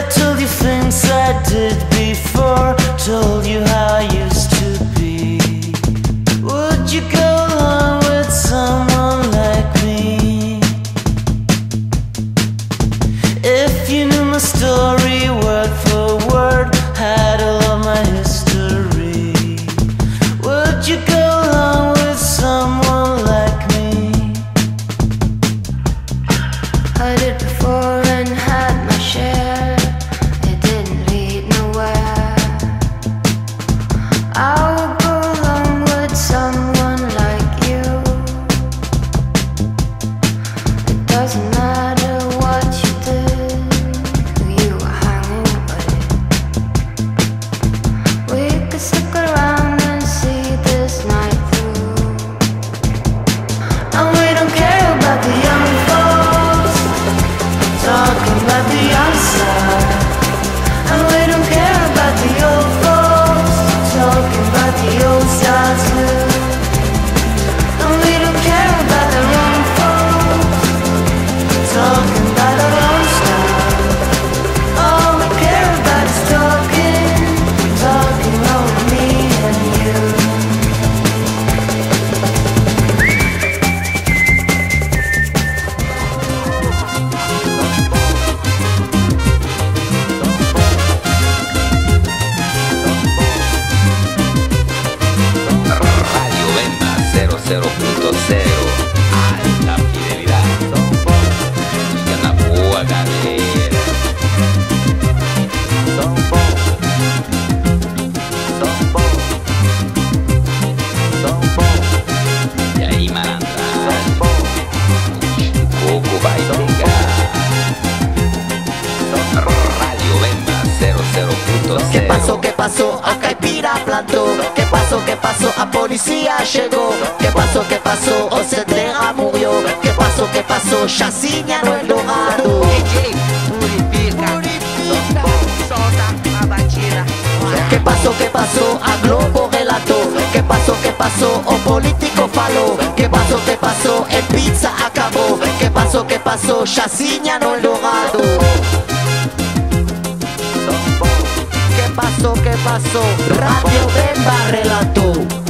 I told you things I did before, told you how I used to be. Would you go along with someone like me? If you knew my story word for word, had all of my history, would you go along with someone like me? I did before and had my share. Doesn't matter what you do, you were hanging away. We could stick around and see this night through, and we don't care about the young folks talking about the outside, and we don't care about the old folks talking about the old style too. ¿Qué pasó? A Caipira plantó. ¿Qué pasó? ¿Qué pasó? A policía llegó. ¿Qué pasó? ¿Qué pasó? Ocetrera murió. ¿Qué pasó? ¿Qué pasó? Chaciña no es logrado. Purifica, solta a bachira. ¿Qué pasó? ¿Qué pasó? A Globo relató. ¿Qué pasó? ¿Qué pasó? O político faló. ¿Qué pasó? ¿Qué pasó? El pizza acabó. ¿Qué pasó? ¿Qué pasó? Chaciña no es logrado. ¿Qué pasó? ¿Qué pasó? Radio Bemba relató.